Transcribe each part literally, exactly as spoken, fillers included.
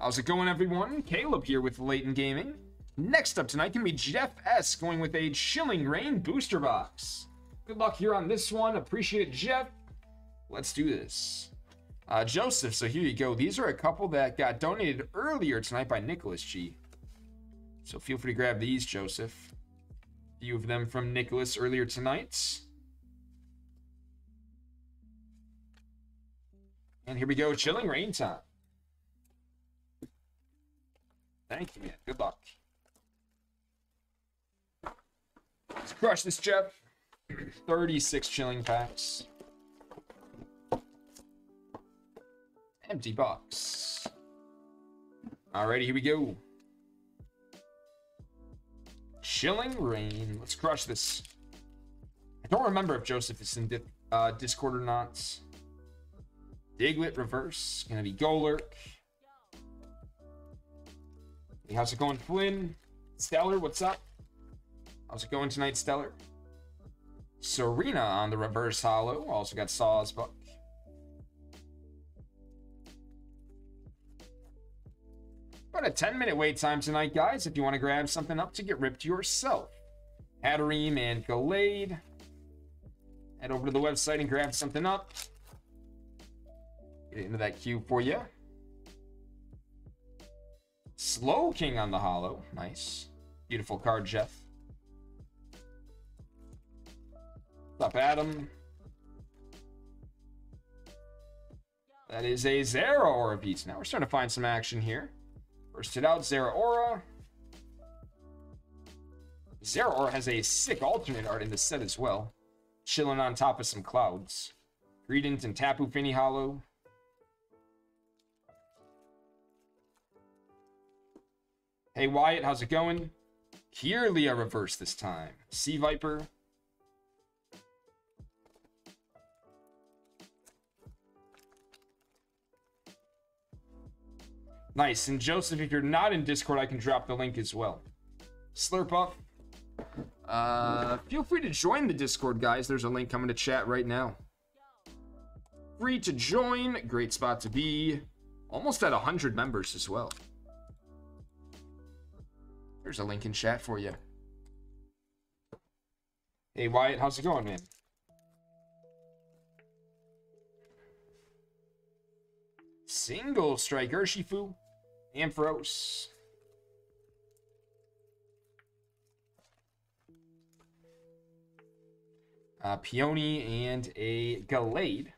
How's it going, everyone? Caleb here with Layton Gaming. Next up tonight can be Jeff S going with a Chilling Reign booster box. Good luck here on this one. Appreciate it, Jeff. Let's do this. Uh, Joseph, so here you go. These are a couple that got donated earlier tonight by Nicholas G. So feel free to grab these, Joseph. A few of them from Nicholas earlier tonight. And here we go, Chilling Reign time. Thank you, man. Good luck. Let's crush this, Jeff. thirty-six chilling packs. Empty box. Alrighty, here we go. Chilling Reign. Let's crush this. I don't remember if Joseph is in di uh, Discord or not. Diglett reverse. Gonna be Golurk. Hey, how's it going, Flynn? Stellar, what's up? How's it going tonight, Stellar? Serena on the reverse hollow. Also got Sawsbuck. About a ten minute wait time tonight, guys, if you want to grab something up to get ripped yourself. Hatterim and Gallade. Head over to the website and grab something up. Get into that queue for you. Slowking on the hollow. Nice. Beautiful card, Jeff. What's up, Adam? That is a Zeraora beats. Now we're starting to find some action here. First it out, Zeraora. Zeraora has a sick alternate art in the set as well. Chilling on top of some clouds. Greedent and Tapu Fini hollow. Hey Wyatt, how's it going? Kiralia reverse this time. Sea Viper. Nice. And Joseph, if you're not in Discord, I can drop the link as well. Slurpuff. Uh, feel free to join the Discord, guys. There's a link coming to chat right now. Free to join. Great spot to be. Almost at one hundred members as well. There's a link in chat for you. Hey, Wyatt, how's it going, man? Single strike Urshifu. Ampharos. Uh, Peony and a Gallade.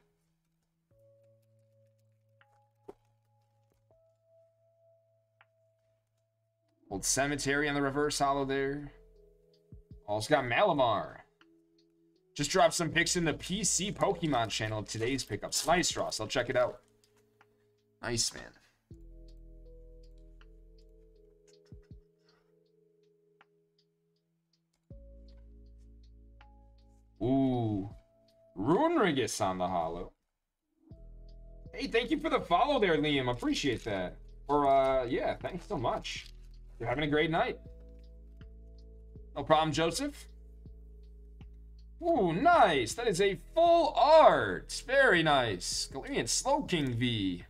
Old Cemetery on the reverse hollow there. Also got Malamar. Just dropped some picks in the P C Pokemon channel of today's pickups. Nice, Ross. I'll check it out. Nice, man. Ooh. Runerigus on the hollow. Hey, thank you for the follow there, Liam. Appreciate that. Or, uh, yeah, thanks so much. You're having a great night. No problem, Joseph. Ooh, nice. That is a full art. Very nice. Galarian Slowking V.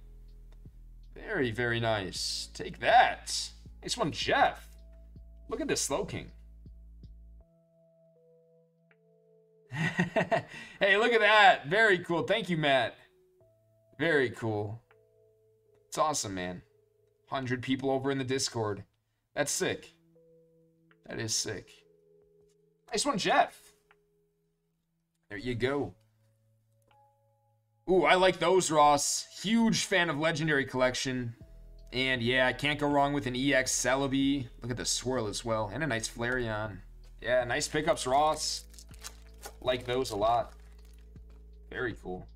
Very, very nice. Take that. Nice one, Jeff. Look at this Slowking. Hey, look at that. Very cool. Thank you, Matt. Very cool. It's awesome, man. one hundred people over in the Discord. That's sick. That is sick. Nice one, Jeff. There you go. Ooh, I like those, Ross. Huge fan of Legendary Collection. And yeah, I can't go wrong with an E X Celebi. Look at the swirl as well. And a nice Flareon. Yeah, nice pickups, Ross. Like those a lot. Very cool.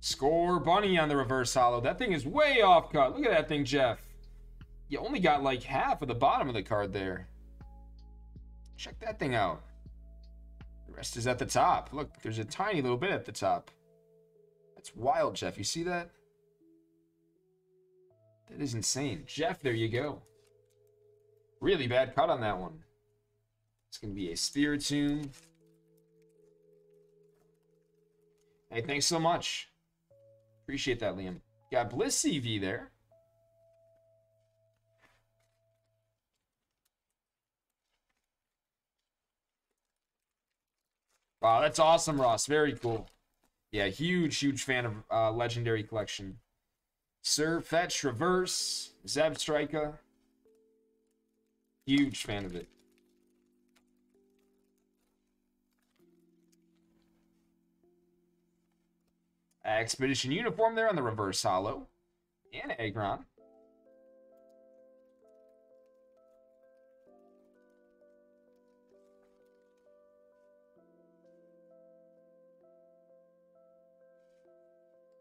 Score Bunny on the reverse hollow. That thing is way off cut. Look at that thing, Jeff. You only got like half of the bottom of the card there. Check that thing out. The rest is at the top. Look, there's a tiny little bit at the top. That's wild, Jeff. You see that? That is insane. Jeff, there you go. Really bad cut on that one. It's going to be a Spiritomb. Hey, thanks so much. Appreciate that, Liam. Got Bliss E V there. Wow, that's awesome, Ross. Very cool. Yeah, huge, huge fan of uh, Legendary Collection. Serve, Fetch, Reverse, Zeb Striker. Huge fan of it. Expedition Uniform there on the Reverse Holo. And Aggron.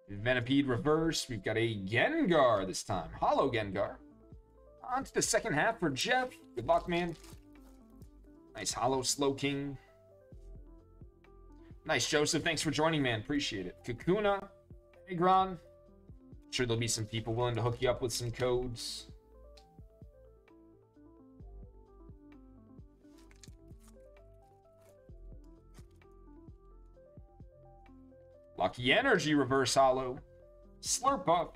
Venipede Reverse. We've got a Gengar this time. Holo Gengar. On to the second half for Jeff. Good luck, man. Nice Holo Slowking. Nice, Joseph. Thanks for joining, man. Appreciate it. Kakuna. Aggron. I'm sure there'll be some people willing to hook you up with some codes. Lucky Energy Reverse Holo. Slurpuff.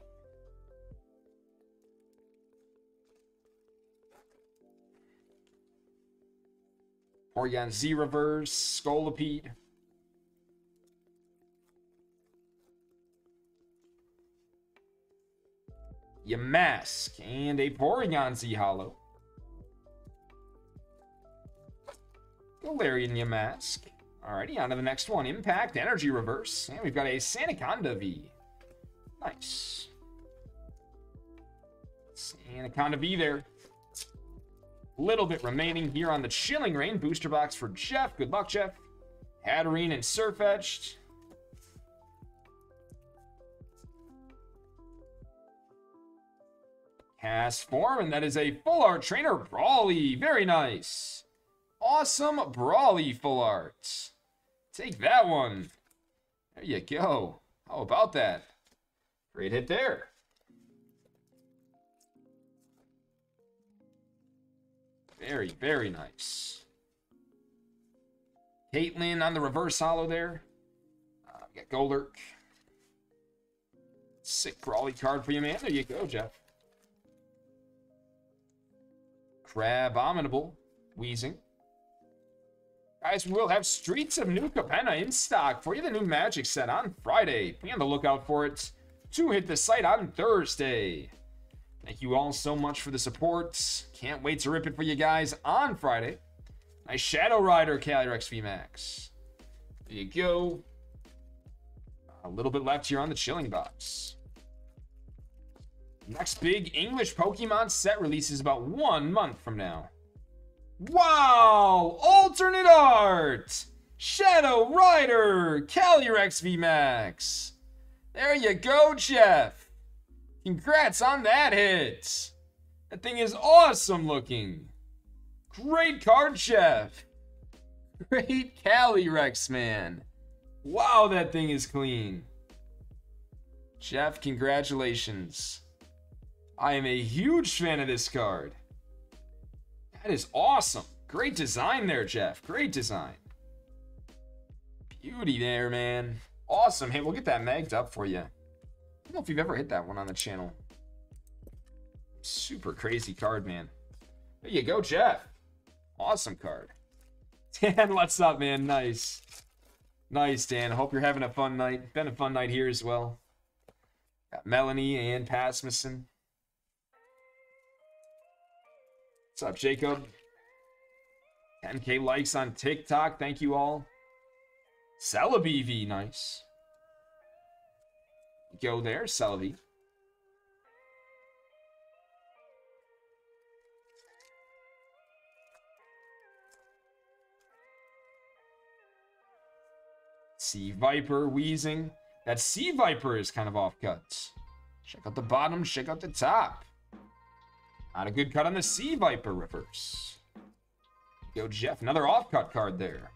Porygon Z Reverse. Scolipede. Yamask. And a Porygon Z Holo. Galarian Yamask. Alrighty, on to the next one. Impact, Energy Reverse. And we've got a Sandaconda V. Nice. Sandaconda V there. Little bit remaining here on the Chilling Reign booster box for Jeff. Good luck, Jeff. Hatterene and Surfetched. Cast Form, and that is a full art trainer, Brawly. Very nice. Awesome Brawly full art. Take that one. There you go. How about that? Great hit there. Very, very nice. Caitlin on the reverse holo there. Uh, we got Golurk. Sick Brawly card for you, man. There you go, Jeff. Crabominable. Wheezing. Guys, we will have Streets of New Capenna in stock for you, the new Magic set on Friday. Be on the lookout for it to hit the site on Thursday. Thank you all so much for the support. Can't wait to rip it for you guys on Friday. Nice Shadow Rider Calyrex V MAX. There you go. A little bit left here on the Chilling box. Next big English Pokemon set release is about one month from now. Wow! Alternate art! Shadow Rider! Calyrex V MAX! There you go, Jeff! Congrats on that hit! That thing is awesome looking! Great card, Jeff! Great Calyrex, man! Wow, that thing is clean! Jeff, congratulations! I am a huge fan of this card! That is awesome. Great design there, Jeff. Great design. Beauty there, man. Awesome. Hey, we'll get that magged up for you. I don't know if you've ever hit that one on the channel. Super crazy card, man. There you go, Jeff. Awesome card. Dan, what's up, man? Nice. Nice, Dan. Hope you're having a fun night. Been a fun night here as well. Got Melanie and Pasmussen. What's up, Jacob? ten K likes on TikTok. Thank you all. Celebi V, nice. Go there, Celebi. Sea Viper, Wheezing. That Sea Viper is kind of off cuts. Check out the bottom, check out the top. Not a good cut on the Sea Viper reverse. Go, Jeff. Another off-cut card there.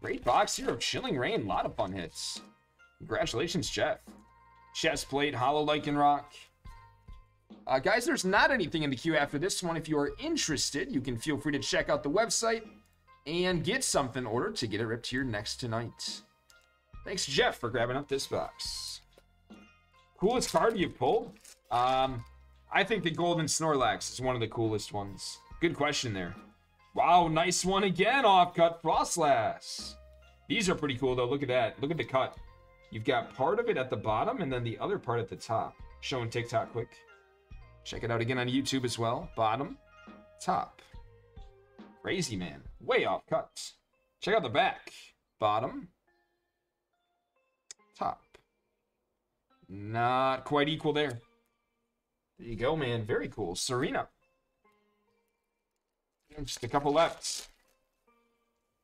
Great box here of Chilling Reign. A lot of fun hits. Congratulations, Jeff. Chest plate, Holo Lycanroc. Uh, guys, there's not anything in the queue after this one. If you are interested, you can feel free to check out the website and get something ordered to get it ripped here next tonight. Thanks, Jeff, for grabbing up this box. Coolest card you've pulled? Um, I think the Golden Snorlax is one of the coolest ones. Good question there. Wow, nice one again off cut Frostlass. These are pretty cool though. Look at that. Look at the cut. You've got part of it at the bottom and then the other part at the top. Showing TikTok quick. Check it out again on YouTube as well. Bottom, top. Crazy man. Way off cut. Check out the back. Bottom, top. Not quite equal there. There you go, man. Very cool. Serena. Just a couple left.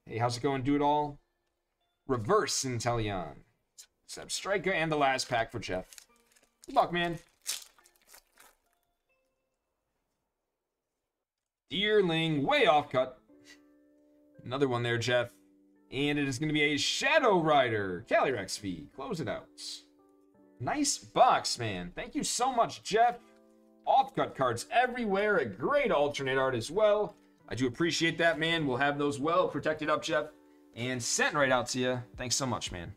Hey, how's it going, do it all? Reverse Inteleon. Substriker and the last pack for Jeff. Good luck, man. Deerling, way off cut. Another one there, Jeff. And it is going to be a Shadow Rider Calyrex V. Close it out. Nice box, man. Thank you so much, Jeff. Off cut cards everywhere. A great alternate art as well. I do appreciate that, man. We'll have those well protected up, Jeff, and sent right out to you. Thanks so much, man.